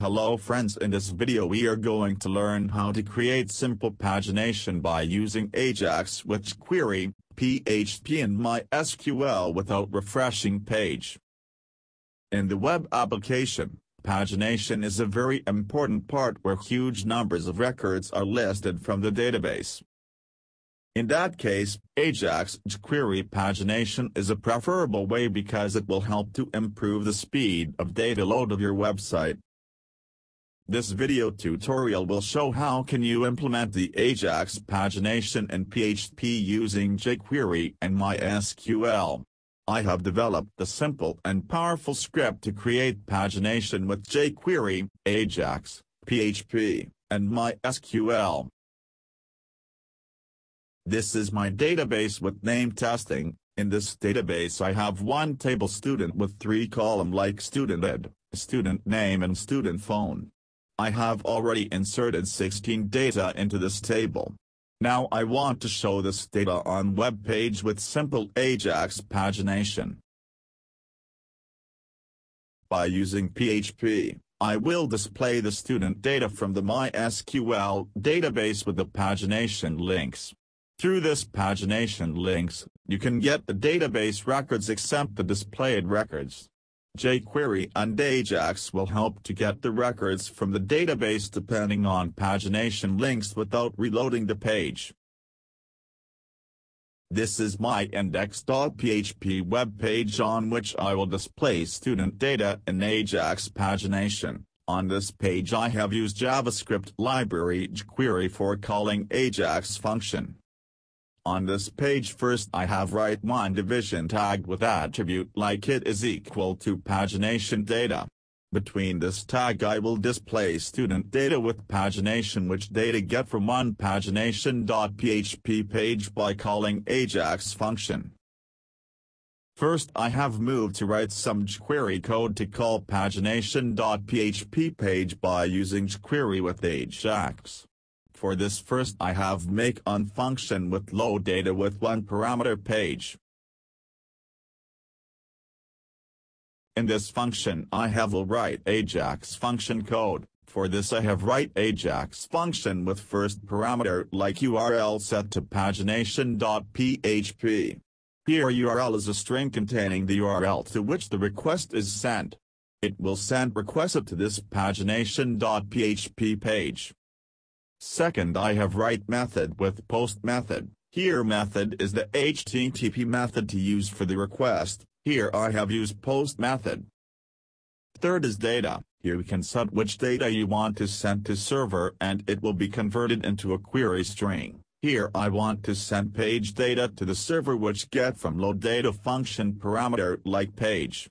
Hello friends, in this video we are going to learn how to create simple pagination by using Ajax with jQuery, PHP and MySQL without refreshing page. In the web application, pagination is a very important part where huge numbers of records are listed from the database. In that case, Ajax jQuery pagination is a preferable way because it will help to improve the speed of data load of your website. This video tutorial will show how can you implement the Ajax pagination in PHP using jQuery and MySQL. I have developed a simple and powerful script to create pagination with jQuery, Ajax, PHP, and MySQL. This is my database with name testing. In this database I have one table student with three columns like student id, student name and student phone. I have already inserted 16 data into this table. Now I want to show this data on web page with simple Ajax pagination. By using PHP, I will display the student data from the MySQL database with the pagination links. Through this pagination links, you can get the database records except the displayed records. jQuery and Ajax will help to get the records from the database depending on pagination links without reloading the page. This is my index.php web page on which I will display student data in Ajax pagination. On this page I have used JavaScript library jQuery for calling Ajax function. On this page first I have write one division tagged with attribute like it is equal to pagination data. Between this tag I will display student data with pagination which data get from one pagination.php page by calling Ajax function. First I have moved to write some jQuery code to call pagination.php page by using jQuery with Ajax. For this first I have make on function with load data with one parameter page. In this function I have will write Ajax function code. For this I have write Ajax function with first parameter like URL set to pagination.php. Here URL is a string containing the URL to which the request is sent. It will send requested to this pagination.php page. Second I have write method with post method. Here method is the HTTP method to use for the request. Here I have used post method. Third is data. Here we can set which data you want to send to server and it will be converted into a query string. Here I want to send page data to the server which get from load data function parameter like page.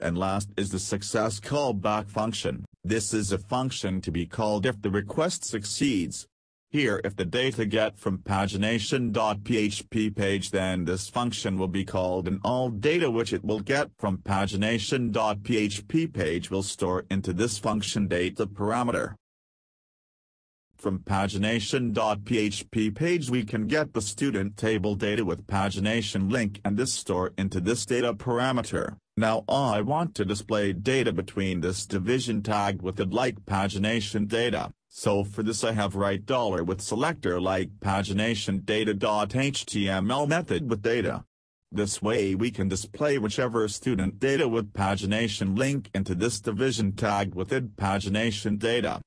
And last is the success callback function. This is a function to be called if the request succeeds. Here if the data get from pagination.php page then this function will be called and all data which it will get from pagination.php page will store into this function data parameter. From pagination.php page we can get the student table data with pagination link and this store into this data parameter. Now I want to display data between this division tagged with the like pagination data, so for this I have write $ with selector like pagination data.html method with data. This way we can display whichever student data with pagination link into this division tagged with id pagination data.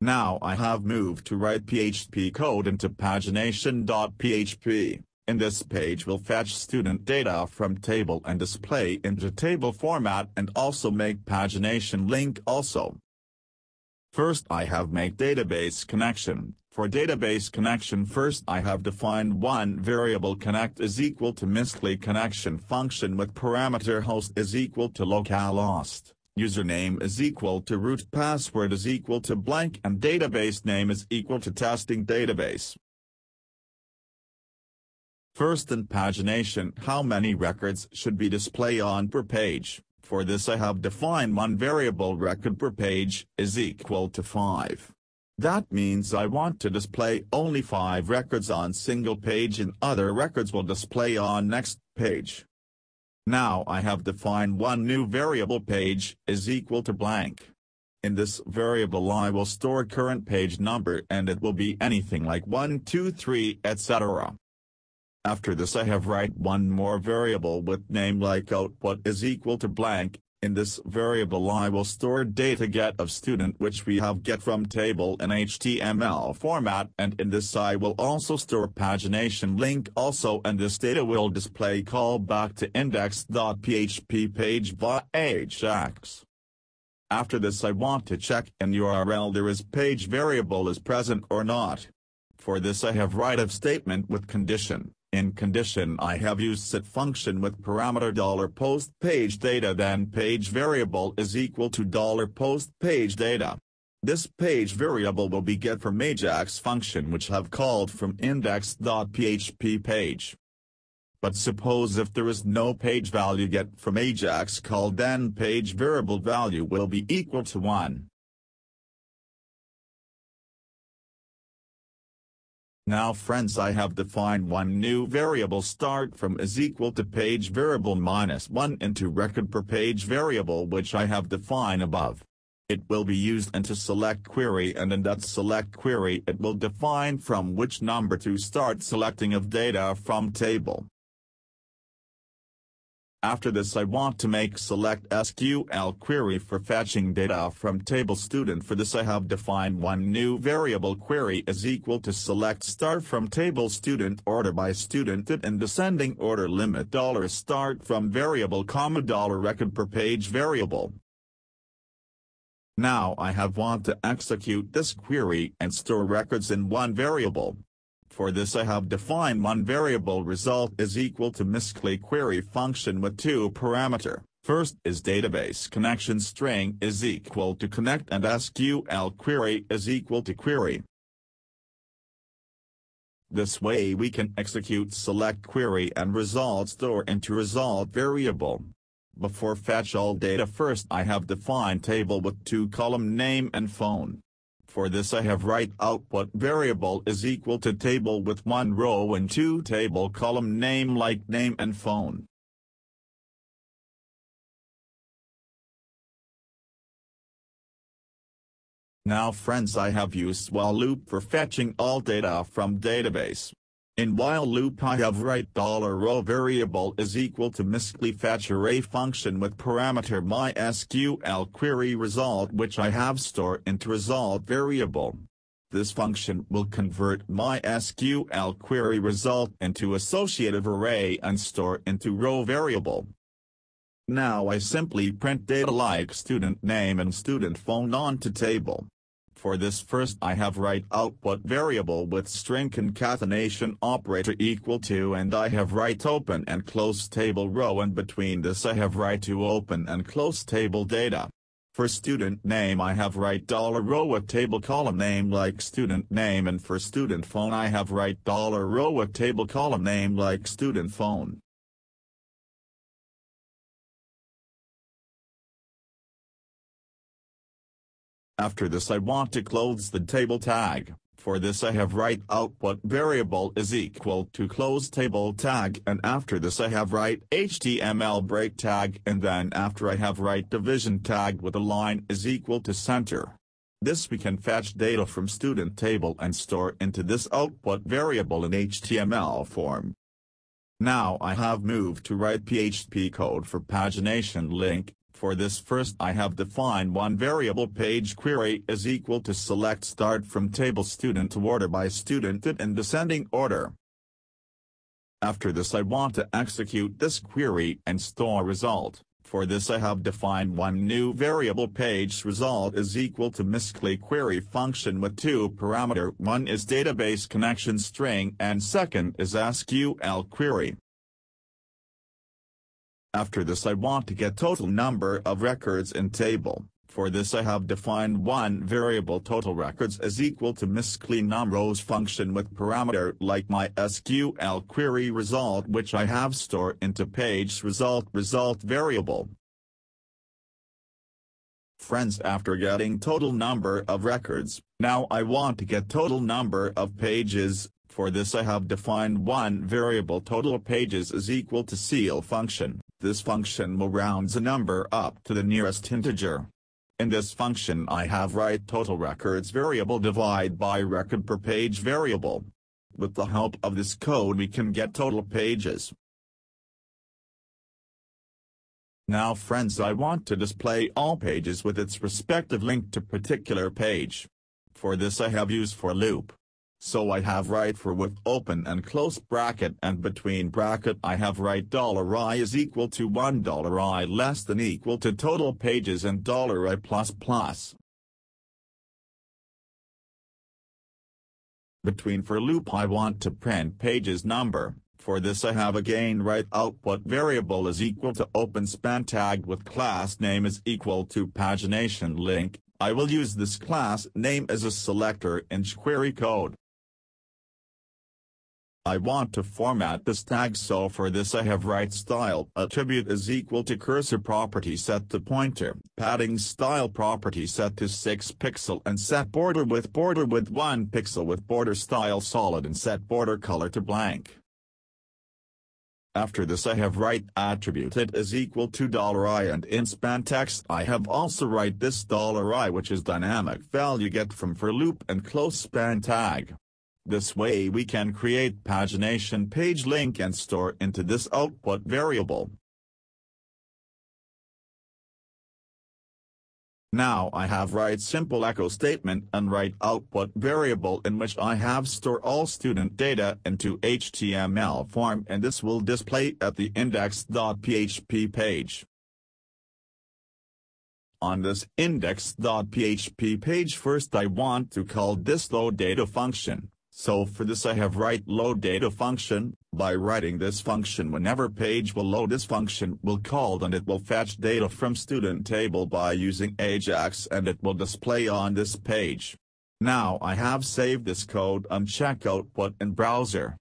Now I have moved to write PHP code into pagination.php. In this page will fetch student data from table and display into table format and also make pagination link also. First I have make database connection. For database connection first I have defined one variable connect is equal to mysqli connection function with parameter host is equal to localhost, username is equal to root, password is equal to blank and database name is equal to testing database. First in pagination how many records should be displayed on per page, for this I have defined one variable record per page is equal to 5. That means I want to display only 5 records on single page and other records will display on next page. Now I have defined one new variable page is equal to blank. In this variable I will store current page number and it will be anything like 1, 2, 3, etc. After this I have write one more variable with name like output is equal to blank. In this variable I will store data get of student which we have get from table in HTML format, and in this I will also store pagination link also, and this data will display callback to index.php page by Ajax. After this I want to check in URL there is page variable is present or not. For this I have write if statement with condition. In condition I have used set function with parameter $post page data, then page variable is equal to $post page data. This page variable will be get from Ajax function which have called from index.php page. But suppose if there is no page value get from Ajax call, then page variable value will be equal to 1. Now friends I have defined one new variable start from is equal to page variable minus 1 into record per page variable which I have defined above. It will be used into select query, and in that select query it will define from which number to start selecting of data from table. After this I want to make select SQL query for fetching data from table student. For this I have defined one new variable query is equal to select start from table student order by student in descending order limit $start from variable comma $record per page variable. Now I have want to execute this query and store records in one variable. For this I have defined one variable result is equal to mysqli query function with two parameter. First is database connection string is equal to connect and SQL query is equal to query. This way we can execute select query and result store into result variable. Before fetch all data first I have defined table with two column name and phone. For this I have write output variable is equal to table with one row and two table column name like name and phone. Now friends I have used while loop for fetching all data from database. In while loop I have write $row variable is equal to mysqli fetch array function with parameter mysql query result which I have stored into result variable. This function will convert mysql query result into associative array and store into row variable. Now I simply print data like student name and student phone onto table. For this first I have write output variable with string concatenation operator equal to, and I have write open and close table row, and between this I have write to open and close table data. For student name I have write $row with table column name like student name, and for student phone I have write $row with table column name like student phone. After this I want to close the table tag. For this I have write output variable is equal to close table tag, and after this I have write HTML break tag, and then after I have write division tag with a line is equal to center. This we can fetch data from student table and store into this output variable in HTML form. Now I have moved to write PHP code for pagination link. For this first I have defined one variable page query is equal to select start from table student to order by student in descending order. After this I want to execute this query and store result. For this I have defined one new variable page result is equal to mysqli query function with two parameter. One is database connection string and second is SQL query. After this I want to get total number of records in table. For this I have defined one variable total records is equal to mysqli numRows function with parameter like mysql query result which I have stored into page result variable. Friends after getting total number of records, now I want to get total number of pages. For this I have defined one variable total pages is equal to ceil function. This function will round the number up to the nearest integer. In this function I have write total records variable divide by record per page variable. With the help of this code we can get total pages. Now friends, I want to display all pages with its respective link to particular page. For this I have used for loop. So I have write for with open and close bracket, and between bracket I have write $i is equal to $i less than equal to total pages and $i plus plus. Between for loop I want to print pages number. For this I have again write output variable is equal to open span tagged with class name is equal to pagination link. I will use this class name as a selector in jQuery code. I want to format this tag, so for this I have write style attribute is equal to cursor property set to pointer, padding style property set to 6 pixel and set border width 1 pixel with border style solid and set border color to blank. After this I have write attribute it is equal to $i, and in span text I have also write this $i which is dynamic value get from for loop and close span tag. This way we can create pagination page link and store into this output variable. Now I have write simple echo statement and write output variable in which I have store all student data into HTML form, and this will display at the index.php page. On this index.php page first I want to call this load data function. So for this I have write load data function. By writing this function whenever page will load, this function will called and it will fetch data from student table by using Ajax, and it will display on this page. Now I have saved this code and check output in browser.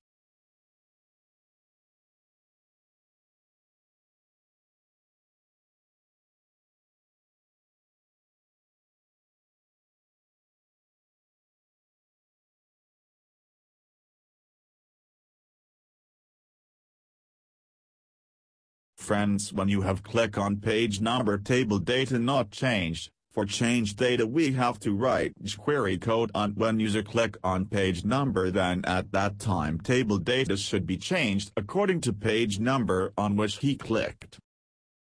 Friends, when you have click on page number table data not changed, for change data we have to write jQuery code on when user click on page number, then at that time table data should be changed according to page number on which he clicked.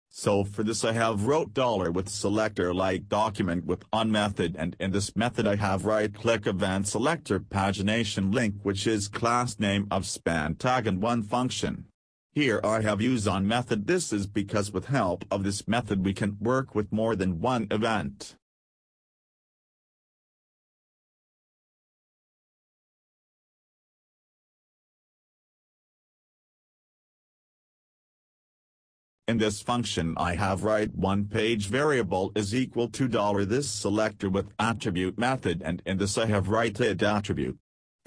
So for this I have wrote $ with selector like document with on method, and in this method I have right click event selector pagination link which is class name of span tag and one function. Here I have used on method, this is because with help of this method we can work with more than one event. In this function I have write one page variable is equal to $this selector with attribute method, and in this I have write it attribute.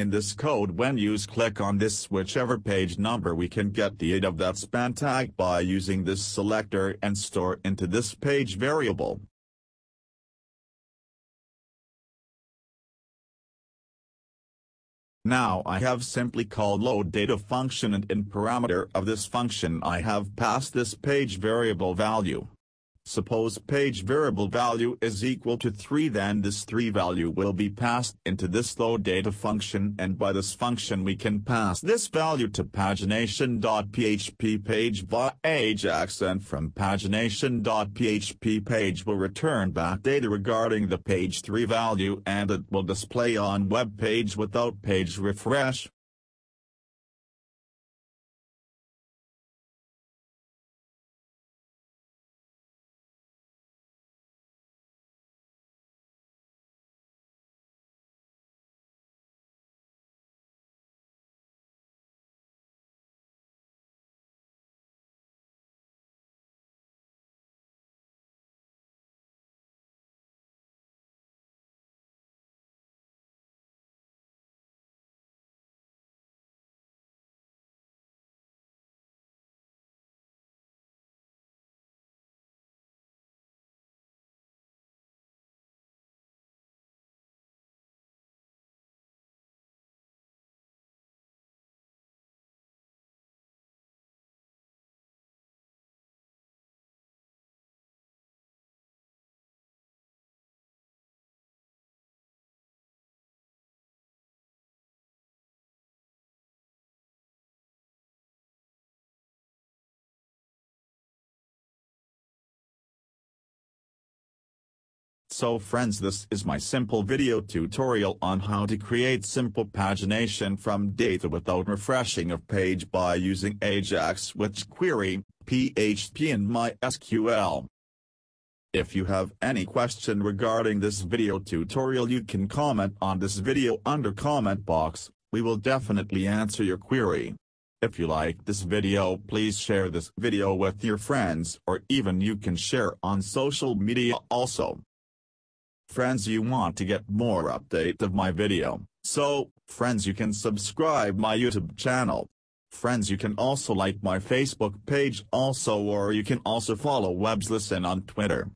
In this code when use click on this whichever page number we can get the data of that span tag by using this selector and store into this page variable. Now I have simply called load data function, and in parameter of this function I have passed this page variable value. Suppose page variable value is equal to 3, then this 3 value will be passed into this load data function, and by this function we can pass this value to pagination.php page via Ajax, and from pagination.php page will return back data regarding the page 3 value, and it will display on web page without page refresh. So friends, this is my simple video tutorial on how to create simple pagination from data without refreshing a page by using Ajax with jQuery, PHP and MySQL. If you have any question regarding this video tutorial, you can comment on this video under comment box, we will definitely answer your query. If you like this video, please share this video with your friends, or even you can share on social media also. Friends, you want to get more update of my video, so, friends, you can subscribe my YouTube channel. Friends, you can also like my Facebook page also, or you can also follow Webslesson on Twitter.